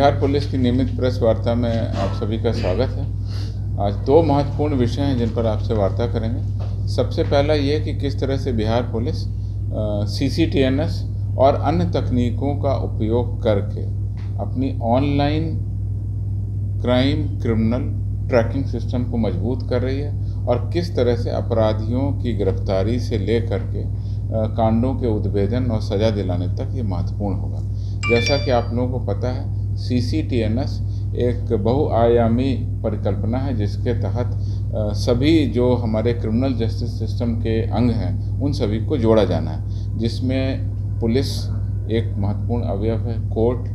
Bihar police की नियमित press वार्ता में आप सभी का स्वागत है। आज दो महत्वपूर्ण विषय हैं जिन पर आपसे वार्ता करेंगे। सबसे पहला ये कि किस तरह से बिहार पुलिस CCTNS और अन्य तकनीकों का उपयोग करके अपनी online crime criminal tracking system को मजबूत कर रही है और किस तरह से अपराधियों की गिरफ्तारी से लेकर के कांडों के उद्भेदन और सजा दिलाने तक ये महत्वपूर्ण होगा। जैसा कि आप लोगों को पता है, CCTNS एक बहुआयामी परिकल्पना है जिसके तहत सभी जो हमारे क्रिमिनल जस्टिस सिस्टम के अंग हैं उन सभी को जोड़ा जाना है, जिसमें पुलिस एक महत्वपूर्ण अवयव है, कोर्ट,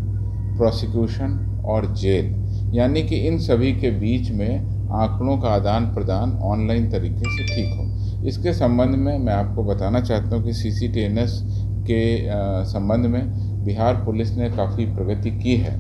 प्रोसिक्यूशन और जेल, यानी कि इन सभी के बीच में आंकड़ों का आदान प्रदान ऑनलाइन तरीके से ठीक हो। इसके संबंध में मैं आपको बताना चाहता हूँ कि CCTNS के संबंध में बिहार पुलिस ने काफ़ी प्रगति की है।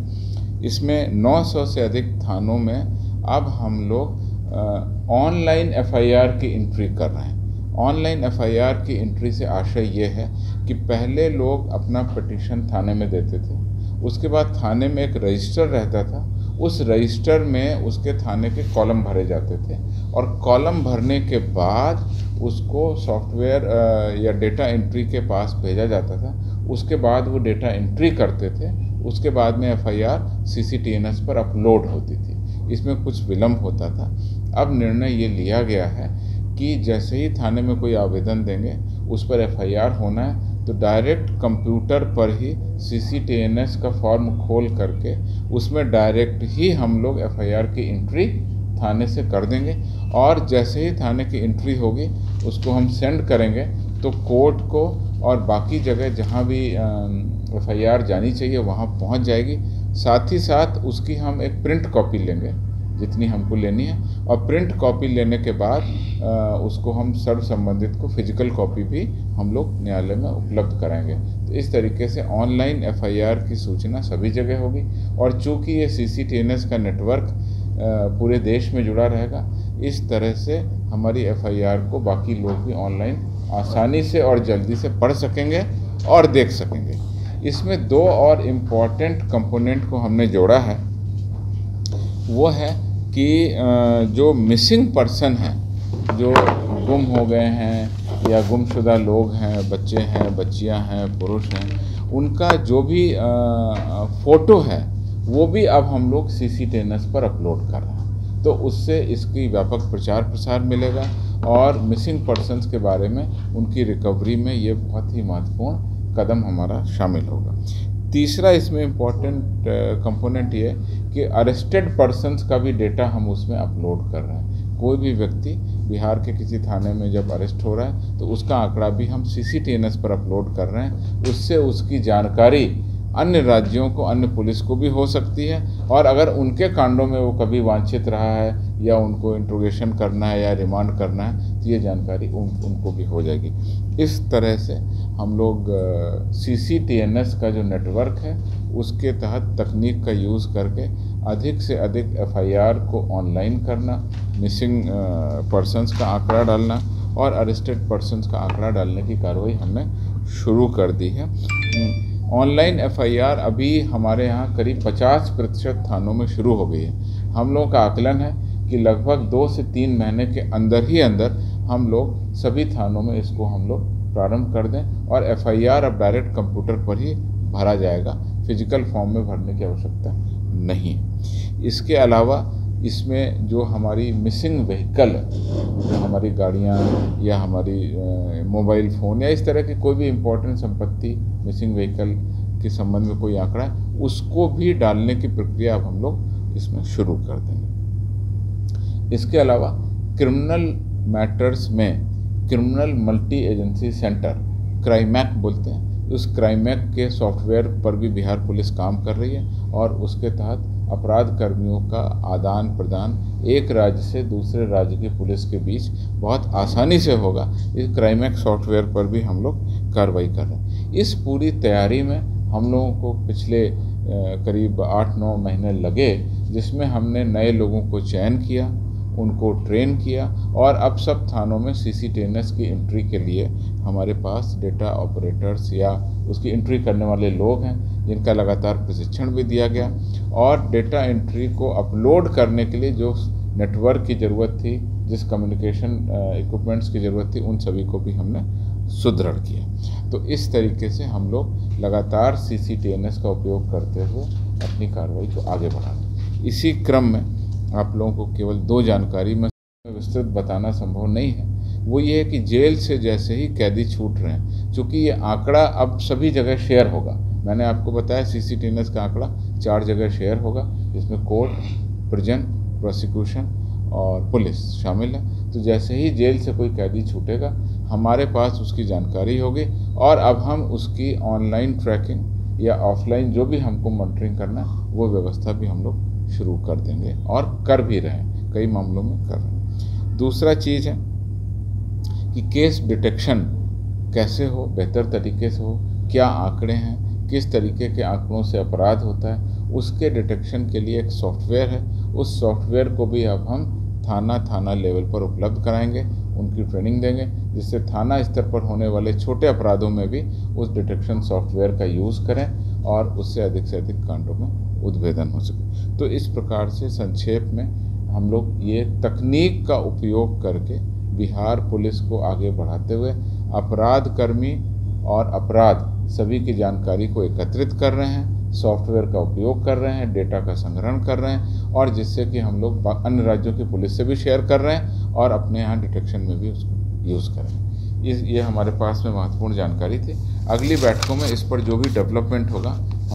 इसमें 900 से अधिक थानों में अब हम लोग ऑनलाइन FIR की एंट्री कर रहे हैं। ऑनलाइन FIR की एंट्री से आशय ये है कि पहले लोग अपना पिटीशन थाने में देते थे, उसके बाद थाने में एक रजिस्टर रहता था, उस रजिस्टर में उसके थाने के कॉलम भरे जाते थे और कॉलम भरने के बाद उसको सॉफ्टवेयर या डेटा एंट्री के पास भेजा जाता था। उसके बाद वो डेटा एंट्री करते थे, उसके बाद में FIR CCTNS पर अपलोड होती थी। इसमें कुछ विलम्ब होता था। अब निर्णय ये लिया गया है कि जैसे ही थाने में कोई आवेदन देंगे उस पर FIR होना है, तो डायरेक्ट कंप्यूटर पर ही CCTNS का फॉर्म खोल करके उसमें डायरेक्ट ही हम लोग FIR की एंट्री थाने से कर देंगे और जैसे ही थाने की एंट्री होगी उसको हम सेंड करेंगे तो कोर्ट को और बाकी जगह जहां भी FIR जानी चाहिए वहां पहुंच जाएगी। साथ ही साथ उसकी हम एक प्रिंट कॉपी लेंगे जितनी हमको लेनी है और प्रिंट कॉपी लेने के बाद उसको हम सर्व संबंधित को फिजिकल कॉपी भी हम लोग न्यायालय में उपलब्ध कराएंगे। तो इस तरीके से ऑनलाइन FIR की सूचना सभी जगह होगी और चूँकि ये CCTNS का नेटवर्क पूरे देश में जुड़ा रहेगा, इस तरह से हमारी FIR को बाकी लोग भी ऑनलाइन आसानी से और जल्दी से पढ़ सकेंगे और देख सकेंगे। इसमें दो और इम्पॉर्टेंट कंपोनेंट को हमने जोड़ा है। वो है कि जो मिसिंग पर्सन हैं, जो गुम हो गए हैं या गुमशुदा लोग हैं, बच्चे हैं, बच्चियां हैं, पुरुष हैं, उनका जो भी फ़ोटो है वो भी अब हम लोग CCTNS पर अपलोड कर रहे हैं। तो उससे इसकी व्यापक प्रचार प्रसार मिलेगा और मिसिंग पर्सनस के बारे में उनकी रिकवरी में ये बहुत ही महत्वपूर्ण कदम हमारा शामिल होगा। तीसरा इसमें इम्पॉर्टेंट कंपोनेंट ये कि अरेस्टेड पर्सन्स का भी डेटा हम उसमें अपलोड कर रहे हैं। कोई भी व्यक्ति बिहार के किसी थाने में जब अरेस्ट हो रहा है तो उसका आंकड़ा भी हम CCTNS पर अपलोड कर रहे हैं। उससे उसकी जानकारी अन्य राज्यों को, अन्य पुलिस को भी हो सकती है और अगर उनके कांडों में वो कभी वांछित रहा है या उनको इंट्रोगेशन करना है या रिमांड करना है तो ये जानकारी उनको भी हो जाएगी। इस तरह से हम लोग CCTNS का जो नेटवर्क है उसके तहत तकनीक का यूज़ करके अधिक से अधिक FIR को ऑनलाइन करना, मिसिंग पर्सनस का आंकड़ा डालना और अरेस्टेड पर्सनस का आंकड़ा डालने की कार्रवाई हमने शुरू कर दी है। ऑनलाइन FIR अभी हमारे यहाँ करीब 50% थानों में शुरू हो गई है। हम लोगों का आकलन है कि लगभग 2 से 3 महीने के अंदर हम लोग सभी थानों में इसको हम लोग प्रारंभ कर दें और FIR अब डायरेक्ट कंप्यूटर पर ही भरा जाएगा, फिजिकल फॉर्म में भरने की आवश्यकता नहीं है। इसके अलावा इसमें जो हमारी मिसिंग व्हीकल, जो हमारी गाड़ियाँ या हमारी मोबाइल फ़ोन या इस तरह की कोई भी इम्पोर्टेंट संपत्ति, मिसिंग व्हीकल के संबंध में कोई आंकड़ा है, उसको भी डालने की प्रक्रिया अब हम लोग इसमें शुरू कर देंगे। इसके अलावा क्रिमिनल मैटर्स में criminal multi agency centre, CrimeX बोलते हैं, उस CrimeX के सॉफ्टवेयर पर भी बिहार पुलिस काम कर रही है और उसके तहत अपराध कर्मियों का आदान प्रदान एक राज्य से दूसरे राज्य की पुलिस के बीच बहुत आसानी से होगा। इस CrimeX सॉफ्टवेयर पर भी हम लोग कार्रवाई कर रहे हैं। इस पूरी तैयारी में हम लोगों को पिछले करीब 8-9 महीने लगे, जिसमें हमने नए लोगों को चयन किया, उनको ट्रेन किया और अब सब थानों में CCTNS की एंट्री के लिए हमारे पास डेटा ऑपरेटर्स या उसकी एंट्री करने वाले लोग हैं जिनका लगातार प्रशिक्षण भी दिया गया और डेटा एंट्री को अपलोड करने के लिए जो नेटवर्क की ज़रूरत थी, जिस कम्युनिकेशन इक्विपमेंट्स की ज़रूरत थी, उन सभी को भी हमने सुदृढ़ किया। तो इस तरीके से हम लोग लगातार CCTNS का उपयोग करते हुए अपनी कार्रवाई को आगे बढ़ाते। इसी क्रम में आप लोगों को केवल दो जानकारी में विस्तृत बताना संभव नहीं है। वो ये है कि जेल से जैसे ही कैदी छूट रहे हैं, चूँकि ये आंकड़ा अब सभी जगह शेयर होगा। मैंने आपको बताया CCTNS का आंकड़ा 4 जगह शेयर होगा, जिसमें कोर्ट, प्रिजन, प्रोसिक्यूशन और पुलिस शामिल है। तो जैसे ही जेल से कोई कैदी छूटेगा, हमारे पास उसकी जानकारी होगी और अब हम उसकी ऑनलाइन ट्रैकिंग या ऑफलाइन जो भी हमको मॉनिटरिंग करना, वो व्यवस्था भी हम लोग शुरू कर देंगे और कर भी रहे हैं, कई मामलों में कर रहे हैं। दूसरा चीज़ है कि केस डिटेक्शन कैसे हो, बेहतर तरीके से हो, क्या आंकड़े हैं, किस तरीके के आंकड़ों से अपराध होता है, उसके डिटेक्शन के लिए एक सॉफ्टवेयर है। उस सॉफ्टवेयर को भी अब हम थाना लेवल पर उपलब्ध कराएंगे, उनकी ट्रेनिंग देंगे, जिससे थाना स्तर पर होने वाले छोटे अपराधों में भी उस डिटेक्शन सॉफ्टवेयर का यूज़ करें और उससे अधिक से अधिक कांडों में उद्भेदन हो सके। तो इस प्रकार से संक्षेप में हम लोग ये तकनीक का उपयोग करके बिहार पुलिस को आगे बढ़ाते हुए अपराधकर्मी और अपराध सभी की जानकारी को एकत्रित कर रहे हैं, सॉफ्टवेयर का उपयोग कर रहे हैं, डेटा का संग्रहण कर रहे हैं और जिससे कि हम लोग अन्य राज्यों की पुलिस से भी शेयर कर रहे हैं और अपने यहाँ डिटेक्शन में भी उसको यूज़ कर रहे हैं। ये हमारे पास में महत्वपूर्ण जानकारी थी। अगली बैठकों में इस पर जो भी डेवलपमेंट होगा